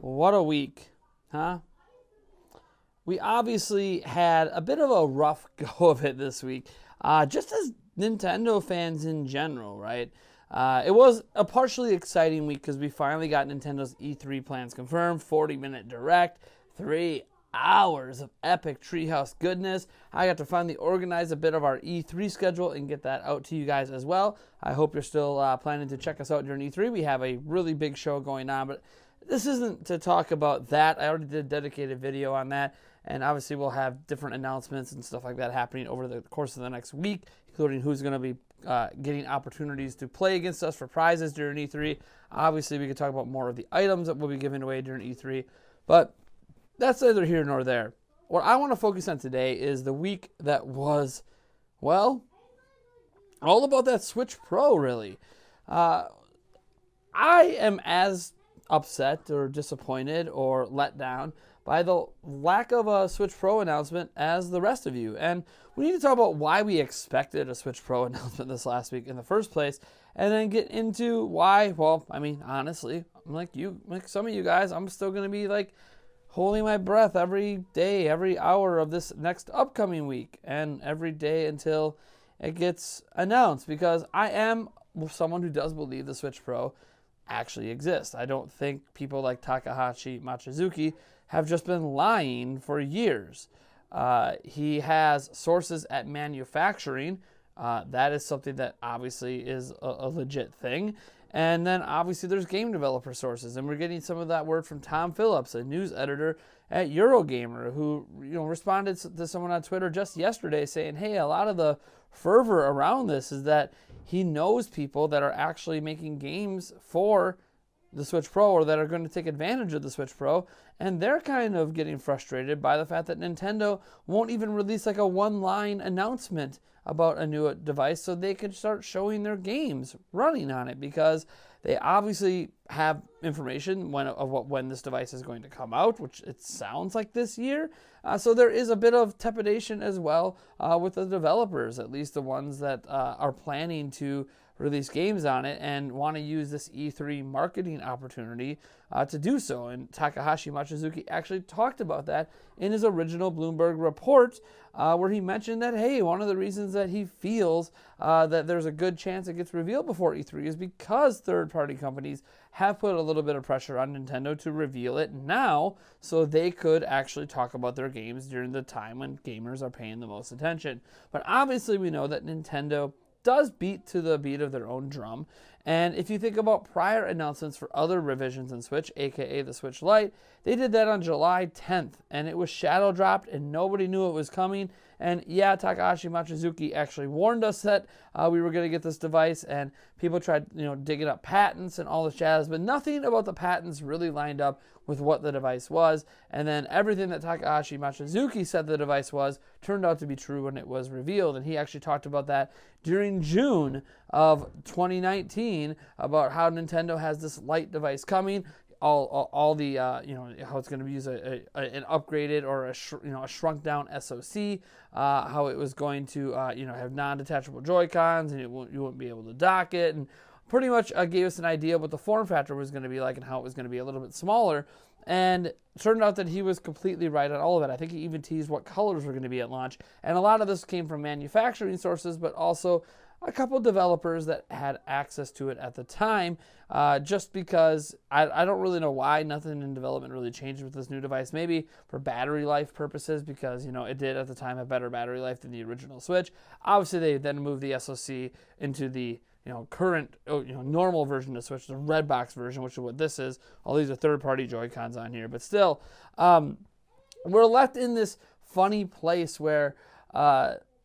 What a week, huh? We obviously had a bit of a rough go of it this week, just as Nintendo fans in general, right? It was a partially exciting week because we finally got Nintendo's E3 plans confirmed, 40-minute direct, 3 hours of epic treehouse goodness. I got to finally organize a bit of our E3 schedule and get that out to you guys as well. I hope you're still planning to check us out during E3. We have a really big show going on, but this isn't to talk about that. I already did a dedicated video on that, and obviously we'll have different announcements and stuff like that happening over the course of the next week, including who's going to be getting opportunities to play against us for prizes during E3. Obviously, we could talk about more of the items that we'll be giving away during E3, but that's neither here nor there. What I want to focus on today is the week that was, well, all about that Switch Pro, really. I am as upset or disappointed or let down by the lack of a Switch Pro announcement as the rest of you. And we need to talk about why we expected a Switch Pro announcement this last week in the first place, and then get into why, well, I mean, honestly, I'm like you, like some of you guys, I'm still going to be like holding my breath every day, every hour of this next upcoming week, and every day until it gets announced, because I am someone who does believe the Switch Pro actually exists. I don't think people like Takahashi Machizuki have just been lying for years. He has sources at manufacturing. That is something that obviously is a legit thing. And then obviously there's game developer sources, and we're getting some of that word from Tom Phillips, a news editor at Eurogamer, who, you know, responded to someone on Twitter just yesterday saying, hey, a lot of the fervor around this is that he knows people that are actually making games for the Switch Pro, or that are going to take advantage of the Switch Pro, and they're kind of getting frustrated by the fact that Nintendo won't even release like a one-line announcement about a new device so they can start showing their games running on it, because they obviously have information of when this device is going to come out, which it sounds like this year. So there is a bit of trepidation as well with the developers, at least the ones that are planning to release games on it and want to use this E3 marketing opportunity to do so. And Takahashi Machizuki actually talked about that in his original Bloomberg report, where he mentioned that, hey, one of the reasons that he feels that there's a good chance it gets revealed before E3 is because third-party companies have put a little bit of pressure on Nintendo to reveal it now so they could actually talk about their games during the time when gamers are paying the most attention. But obviously we know that Nintendo does beat to the beat of their own drum. And if you think about prior announcements for other revisions in Switch, aka the Switch Lite, they did that on July 10th, and it was shadow dropped and nobody knew it was coming. And yeah, Takahashi Machizuki actually warned us that we were going to get this device, and people tried, you know, digging up patents and all the shadows, but nothing about the patents really lined up with what the device was. And then everything that Takahashi Machizuki said the device was turned out to be true when it was revealed. And he actually talked about that during June of 2019 about how Nintendo has this light device coming. All the you know, how it's going to use an upgraded or a shrunk down SoC, how it was going to you know, have non-detachable Joy-Cons, and you wouldn't be able to dock it, and pretty much gave us an idea of what the form factor was going to be like and how it was going to be a little bit smaller. And it turned out that he was completely right on all of it. I think he even teased what colors were going to be at launch. And a lot of this came from manufacturing sources, but also a couple developers that had access to it at the time, just because I don't really know why nothing in development really changed with this new device. Maybe for battery life purposes, because, you know, it did at the time have better battery life than the original Switch. Obviously, they then moved the SoC into the, you know, current, you know, normal version of Switch, the red box version, which is what this is. All these are third-party Joy-Cons on here, but still, we're left in this funny place where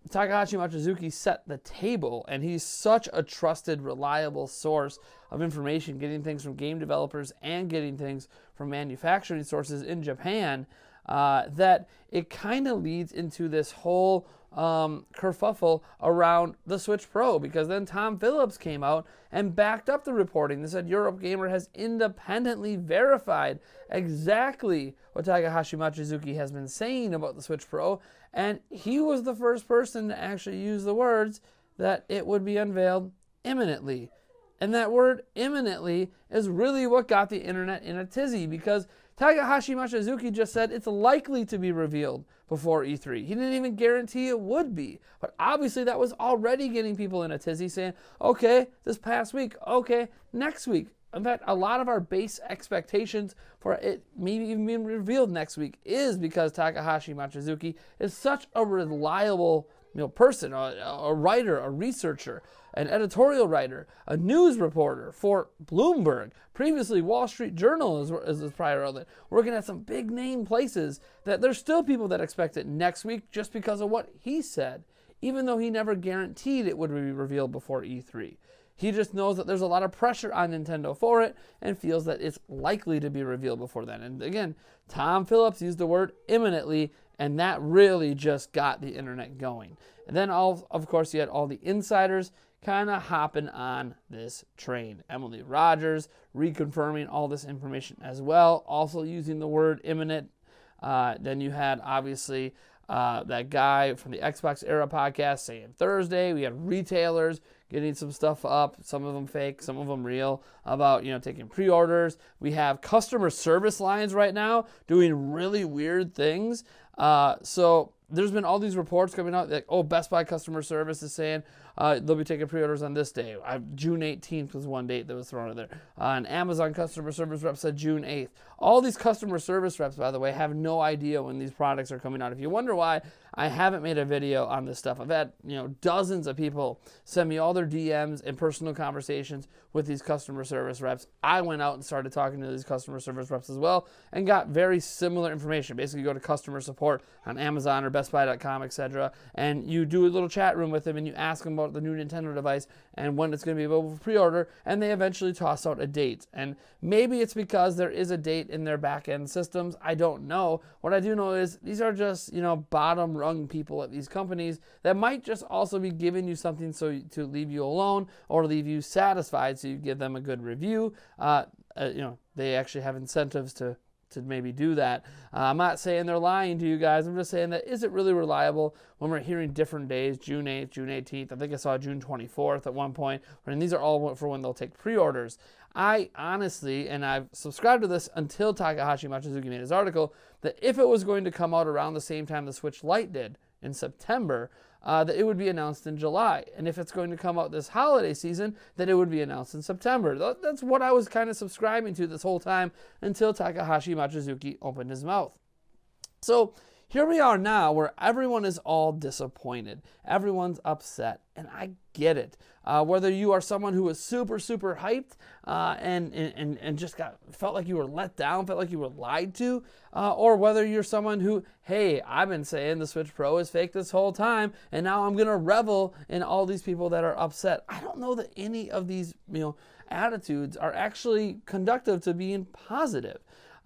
Takahashi Machizuki set the table, and he's such a trusted, reliable source of information, getting things from game developers and getting things from manufacturing sources in Japan, that it kind of leads into this whole kerfuffle around the Switch Pro, because then Tom Phillips came out and backed up the reporting. They said Eurogamer has independently verified exactly what Takahashi Machizuki has been saying about the Switch Pro, and he was the first person to actually use the words that it would be unveiled imminently. And that word imminently is really what got the internet in a tizzy, because Takahashi Machizuki just said it's likely to be revealed before E3. He didn't even guarantee it would be. But obviously that was already getting people in a tizzy, saying, okay, this past week, okay, next week. In fact, a lot of our base expectations for it maybe even being revealed next week is because Takahashi Machizuki is such a reliable person, a writer, a researcher, an editorial writer, a news reporter for Bloomberg. Previously, Wall Street Journal is his prior outlet, working at some big name places, that there's still people that expect it next week just because of what he said, even though he never guaranteed it would be revealed before E3. He just knows that there's a lot of pressure on Nintendo for it and feels that it's likely to be revealed before then. And again, Tom Phillips used the word imminently, and that really just got the internet going. And then, of course, you had all the insiders kind of hopping on this train. Emily Rogers reconfirming all this information as well, also using the word imminent. Then you had, obviously, that guy from the Xbox Era podcast saying Thursday. We had retailers getting some stuff up, some of them fake, some of them real, about taking pre-orders. We have customer service lines right now doing really weird things. So there's been all these reports coming out like, oh, Best Buy customer service is saying they'll be taking pre-orders on this day. June 18th was one date that was thrown in there. An Amazon customer service rep said June 8th. All these customer service reps, by the way, have no idea when these products are coming out. If you wonder why I haven't made a video on this stuff, I've had dozens of people send me all their DMs and personal conversations with these customer service reps. I went out and started talking to these customer service reps as well and got very similar information. Basically, you go to customer support on Amazon or BestBuy.com, etc., and you do a little chat room with them and you ask them about the new Nintendo device and when it's going to be available for pre-order, and they eventually toss out a date. And maybe it's because there is a date in their back-end systems. I don't know. What I do know is these are just, bottom rung people at these companies that might just also be giving you something to leave you alone or leave you satisfied so you give them a good review. They actually have incentives to maybe do that. I'm not saying they're lying to you guys. I'm just saying that is it really reliable when we're hearing different days, June 8th, June 18th. I think I saw June 24th at one point. And these are all for when they'll take pre-orders. I honestly, and I've subscribed to this until Takahashi Machizuki made his article, that if it was going to come out around the same time the Switch Lite did in September, that it would be announced in July. And if it's going to come out this holiday season, then it would be announced in September. That's what I was kind of subscribing to this whole time until Takahashi Machizuki opened his mouth. So here we are now, where everyone is all disappointed. Everyone's upset, and I get it. Whether you are someone who was super, super hyped and just felt like you were let down, felt like you were lied to, or whether you're someone who, hey, I've been saying the Switch Pro is fake this whole time, and now I'm gonna revel in all these people that are upset. I don't know that any of these attitudes are actually conductive to being positive.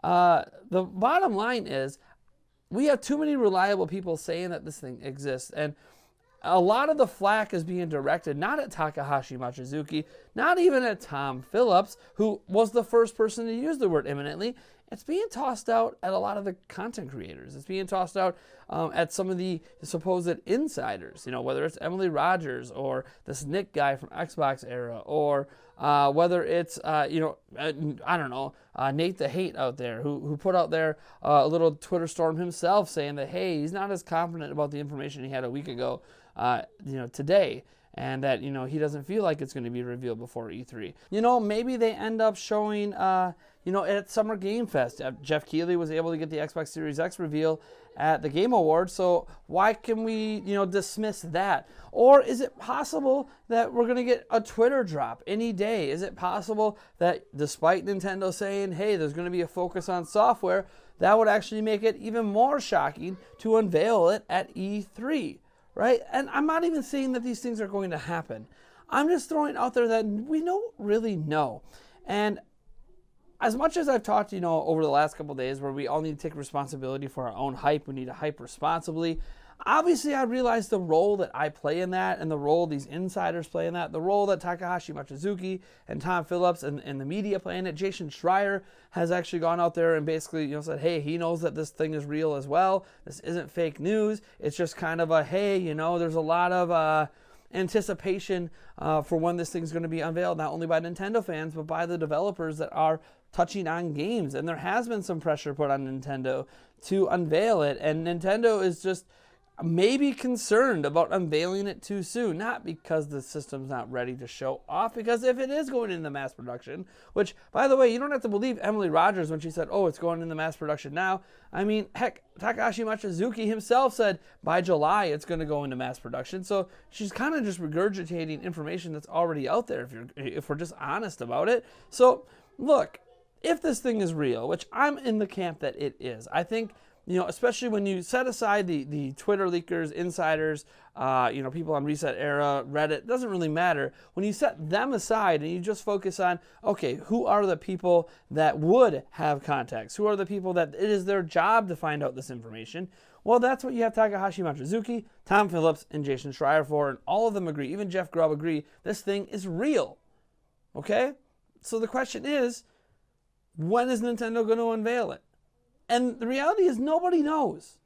The bottom line is, we have too many reliable people saying that this thing exists. And a lot of the flack is being directed not at Takahashi Machizuki, not even at Tom Phillips, who was the first person to use the word imminently. It's being tossed out at a lot of the content creators. It's being tossed out at some of the supposed insiders, whether it's Emily Rogers or this Nick guy from Xbox Era, or whether it's, I don't know, Nate the Hate out there who put out there a little Twitter storm himself saying that, hey, he's not as confident about the information he had a week ago, today. And that, he doesn't feel like it's going to be revealed before E3. Maybe they end up showing, at Summer Game Fest. Jeff Keighley was able to get the Xbox Series X reveal at the Game Awards, so why can we, dismiss that? Or is it possible that we're going to get a Twitter drop any day? Is it possible that despite Nintendo saying, hey, there's going to be a focus on software, that would actually make it even more shocking to unveil it at E3? Right? And I'm not even saying that these things are going to happen. I'm just throwing out there that we don't really know. And as much as I've talked, over the last couple of days where we all need to take responsibility for our own hype, we need to hype responsibly. Obviously, I realize the role that I play in that, and the role these insiders play in that, the role that Takahashi Machizuki and Tom Phillips and the media play in it. Jason Schreier has actually gone out there and basically said, hey, he knows that this thing is real as well. This isn't fake news. It's just kind of a, hey, there's a lot of anticipation for when this thing's going to be unveiled, not only by Nintendo fans, but by the developers that are touching on games. And there has been some pressure put on Nintendo to unveil it, and Nintendo is just maybe concerned about unveiling it too soon, not because the system's not ready to show off, because if it is going into mass production, which, by the way, you don't have to believe Emily Rogers when she said, oh, it's going into mass production now. I mean, heck, Takahashi Machizuki himself said by July it's going to go into mass production. So she's kind of just regurgitating information that's already out there, if we're just honest about it. So look, if this thing is real, which I'm in the camp that it is, I think, you know, especially when you set aside the Twitter leakers, insiders, you know, people on Reset Era, Reddit, doesn't really matter. When you set them aside and you just focus on, okay, who are the people that would have contacts? Who are the people that it is their job to find out this information? Well, that's what you have Takahashi Machizuki, Tom Phillips, and Jason Schreier for, and all of them agree, even Jeff Grubb agree, this thing is real, okay? So the question is, when is Nintendo going to unveil it? And the reality is nobody knows.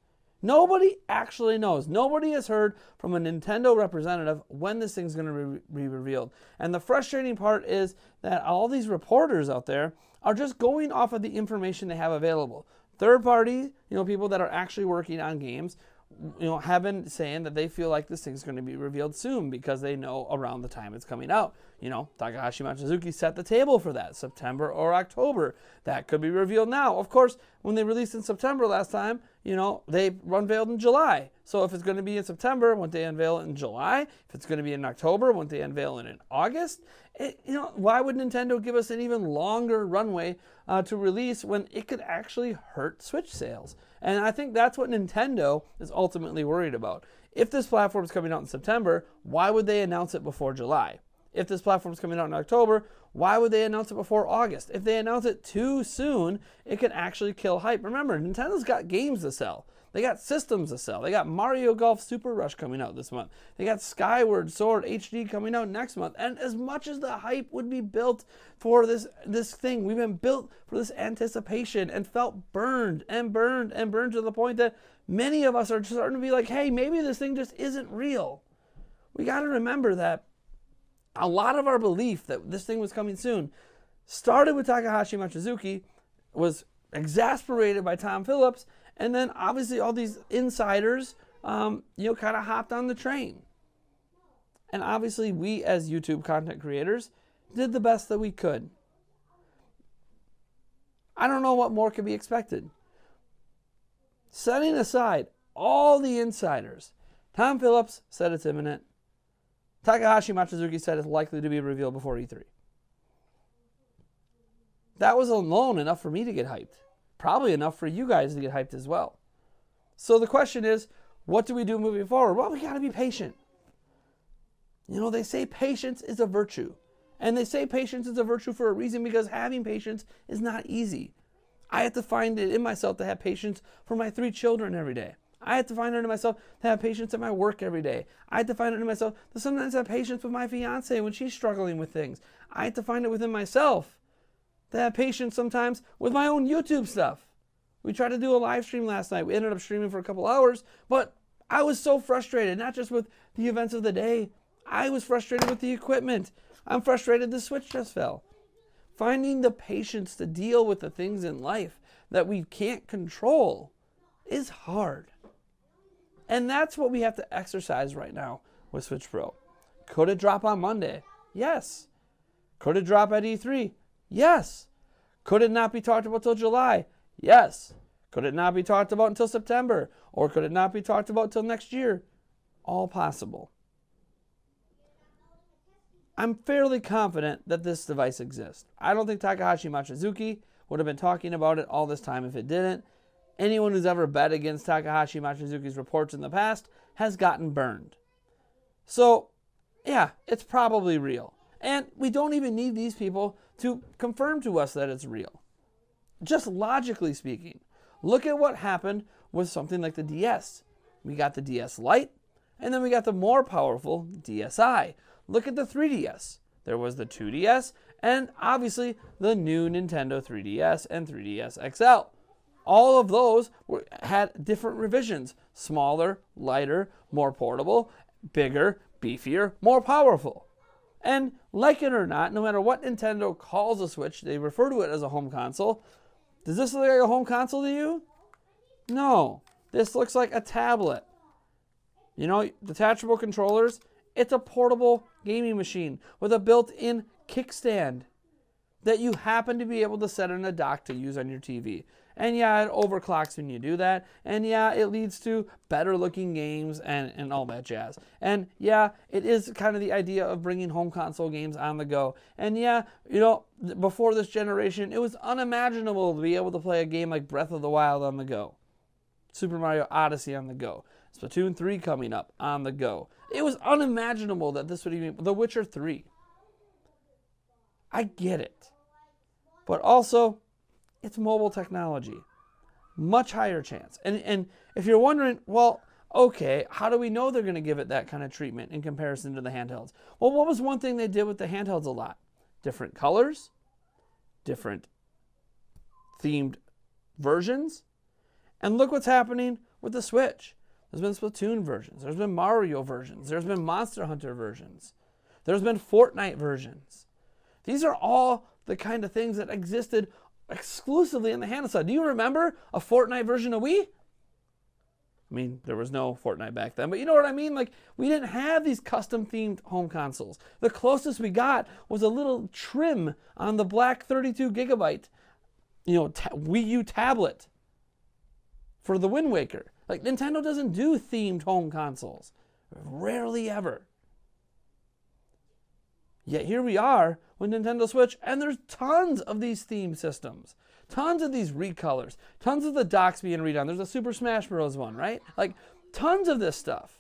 Nobody actually knows. Nobody has heard from a Nintendo representative when this thing's going to be revealed. And the frustrating part is that all these reporters out there are just going off of the information they have available. Third party, you know, people that are actually working on games, you know, have been saying that they feel like this thing's going to be revealed soon because they know around the time it's coming out. You know, Takahashi Machizuki set the table for that, September or October. That could be revealed now. Of course, when they released in September last time, you know, they unveiled in July. So if it's going to be in September, won't they unveil it in July? If it's going to be in October, won't they unveil it in August? You know, why would Nintendo give us an even longer runway to release when it could actually hurt Switch sales? And I think that's what Nintendo is ultimately worried about. If this platform is coming out in September, why would they announce it before July? If this platform is coming out in October, why would they announce it before August? If they announce it too soon, it can actually kill hype. Remember, Nintendo's got games to sell. They got systems to sell. They got Mario Golf Super Rush coming out this month. They got Skyward Sword HD coming out next month. And as much as the hype would be built for this thing, we've been built for this anticipation and felt burned and burned and burned to the point that many of us are starting to be like, hey, maybe this thing just isn't real. We got to remember that a lot of our belief that this thing was coming soon started with Takahashi Machizuki, was exasperated by Tom Phillips, and then obviously all these insiders, you know, kind of hopped on the train. And obviously we as YouTube content creators did the best that we could. I don't know what more could be expected. Setting aside all the insiders, Tom Phillips said it's imminent. Takahashi Machizuki said it's likely to be revealed before E3. That was alone enough for me to get hyped. Probably enough for you guys to get hyped as well. So the question is, what do we do moving forward? Well, we got to be patient. You know, they say patience is a virtue. And they say patience is a virtue for a reason, because having patience is not easy. I have to find it in myself to have patience for my 3 children every day. I have to find it in myself to have patience at my work every day. I have to find it in myself to sometimes have patience with my fiance when she's struggling with things. I have to find it within myself to have patience sometimes with my own YouTube stuff. We tried to do a live stream last night. We ended up streaming for a couple hours, but I was so frustrated, not just with the events of the day. I was frustrated with the equipment. I'm frustrated the Switch just fell. Finding the patience to deal with the things in life that we can't control is hard. And that's what we have to exercise right now with Switch Pro. Could it drop on Monday? Yes. Could it drop at E3? Yes. Could it not be talked about till July? Yes. Could it not be talked about until September? Or could it not be talked about till next year? All possible. I'm fairly confident that this device exists. I don't think Takahashi Machizuki would have been talking about it all this time if it didn't. Anyone who's ever bet against Takahashi Machizuki's reports in the past has gotten burned. So, yeah, it's probably real. And we don't even need these people to confirm to us that it's real. Just logically speaking, look at what happened with something like the DS. We got the DS Lite, and then we got the more powerful DSi. Look at the 3DS. There was the 2DS, and obviously the new Nintendo 3DS and 3DS XL. All of those had different revisions. Smaller, lighter, more portable, bigger, beefier, more powerful. And like it or not, no matter what Nintendo calls a Switch, they refer to it as a home console. Does this look like a home console to you? No. This looks like a tablet. You know, detachable controllers. It's a portable gaming machine with a built-in kickstand that you happen to be able to set in a dock to use on your TV. And yeah, it overclocks when you do that. And yeah, it leads to better looking games and all that jazz. And yeah, it is kind of the idea of bringing home console games on the go. And yeah, you know, before this generation, it was unimaginable to be able to play a game like Breath of the Wild on the go. Super Mario Odyssey on the go. Splatoon 3 coming up on the go. It was unimaginable that this would even... The Witcher 3. I get it. But also... it's mobile technology. Much higher chance. And if you're wondering, well, okay, how do we know they're going to give it that kind of treatment in comparison to the handhelds? Well, what was one thing they did with the handhelds a lot? Different colors, different themed versions. And look what's happening with the Switch. There's been Splatoon versions. There's been Mario versions. There's been Monster Hunter versions. There's been Fortnite versions. These are all the kind of things that existed exclusively in the handheld side. Do you remember a Fortnite version of Wii? I mean, there was no Fortnite back then, but you know what I mean? Like, we didn't have these custom themed home consoles. The closest we got was a little trim on the black 32 gigabyte, you know, Wii U tablet for the Wind Waker. Like, Nintendo doesn't do themed home consoles, rarely ever. Yet here we are with Nintendo Switch, and there's tons of these theme systems, tons of these recolors, tons of the docks being redone. There's a Super Smash Bros. One, right? Like, tons of this stuff.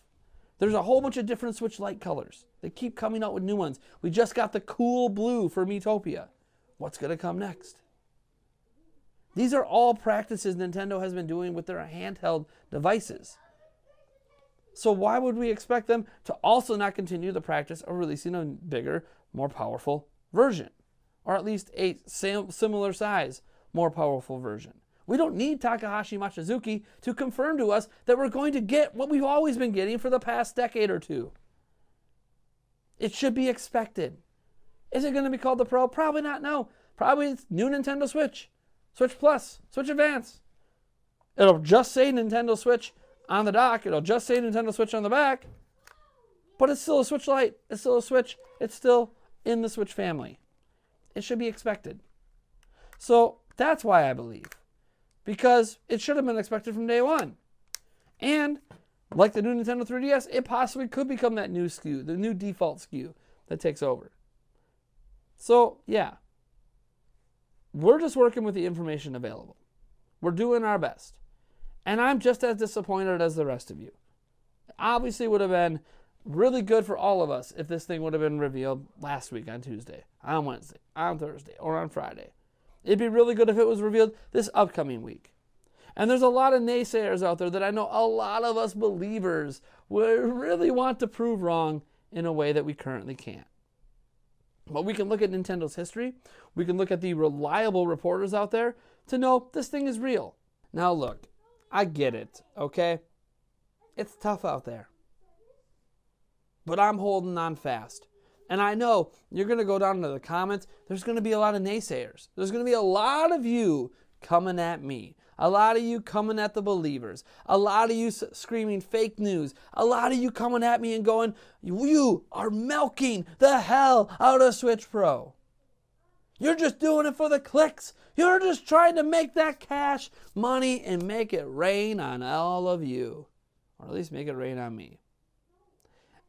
There's a whole bunch of different Switch Lite colors. They keep coming out with new ones. We just got the cool blue for Miitopia. What's going to come next? These are all practices Nintendo has been doing with their handheld devices. So why would we expect them to also not continue the practice of releasing a bigger, more powerful version, or at least a similar size, more powerful version? We don't need Takahashi Machizuki to confirm to us that we're going to get what we've always been getting for the past decade or two. It should be expected. Is it going to be called the Pro? Probably not, no. Probably it's new Nintendo Switch, Switch Plus, Switch Advance. It'll just say Nintendo Switch on the dock. It'll just say Nintendo Switch on the back. But it's still a Switch Lite. It's still a Switch. It's still in the Switch family. It should be expected. So that's why I believe. Because it should have been expected from day one. And like the new Nintendo 3DS, it possibly could become that new SKU, the new default SKU that takes over. So yeah, we're just working with the information available. We're doing our best. And I'm just as disappointed as the rest of you. It obviously would have been really good for all of us if this thing would have been revealed last week on Tuesday, on Wednesday, on Thursday, or on Friday. It'd be really good if it was revealed this upcoming week. And there's a lot of naysayers out there that I know a lot of us believers would really want to prove wrong in a way that we currently can't. But we can look at Nintendo's history. We can look at the reliable reporters out there to know this thing is real. Now look, I get it, okay? It's tough out there. But I'm holding on fast. And I know you're going to go down into the comments. There's going to be a lot of naysayers. There's going to be a lot of you coming at me. A lot of you coming at the believers. A lot of you screaming fake news. A lot of you coming at me and going, you are milking the hell out of Switch Pro. You're just doing it for the clicks. You're just trying to make that cash money and make it rain on all of you. Or at least make it rain on me.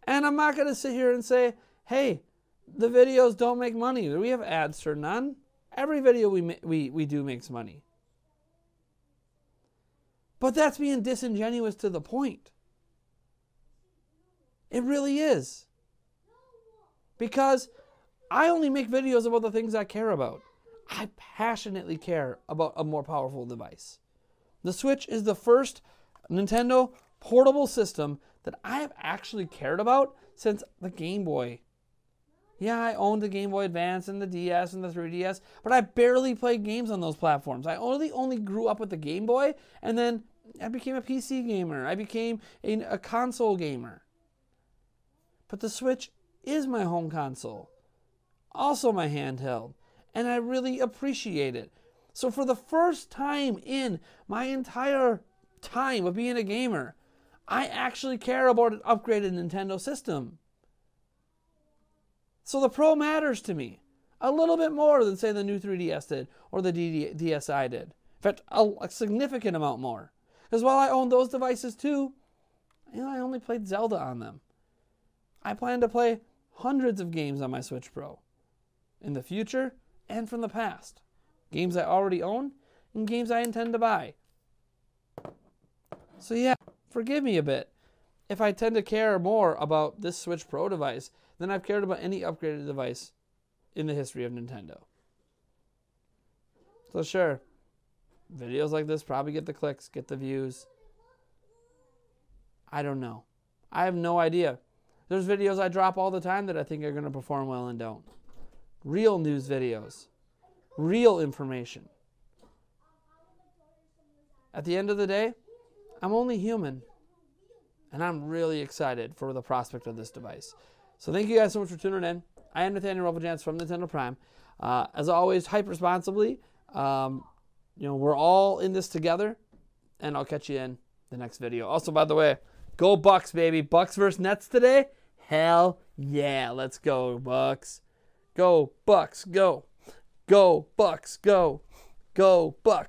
And I'm not going to sit here and say, hey, the videos don't make money. We have ads for none. Every video we do makes money. But that's being disingenuous to the point. It really is. Because I only make videos about the things I care about. I passionately care about a more powerful device. The Switch is the first Nintendo portable system that I have actually cared about since the Game Boy. Yeah, I owned the Game Boy Advance and the DS and the 3DS, but I barely played games on those platforms. I only grew up with the Game Boy, and then I became a PC gamer. I became a console gamer. but the Switch is my home console, also my handheld, and I really appreciate it. So for the first time in my entire time of being a gamer, I actually care about an upgraded Nintendo system. So the Pro matters to me a little bit more than, say, the new 3DS did or the DSi did. In fact, a significant amount more. Because while I own those devices too, you know, I only played Zelda on them. I plan to play hundreds of games on my Switch Pro in the future and from the past. Games I already own and games I intend to buy. So yeah, forgive me a bit if I tend to care more about this Switch Pro device than I've cared about any upgraded device in the history of Nintendo. So sure, videos like this probably get the clicks, get the views. I don't know. I have no idea. There's videos I drop all the time that I think are going to perform well and don't. Real news videos. Real information. At the end of the day, I'm only human. And I'm really excited for the prospect of this device. So thank you guys so much for tuning in. I am Nathaniel Rublejance from Nintendo Prime. As always, hype responsibly. You know, we're all in this together, and I'll catch you in the next video. Also, by the way, go Bucks, baby. Bucks versus Nets today? Hell yeah. Let's go, Bucks. Go, Bucks, go. Go, Bucks, go. Go, Bucks.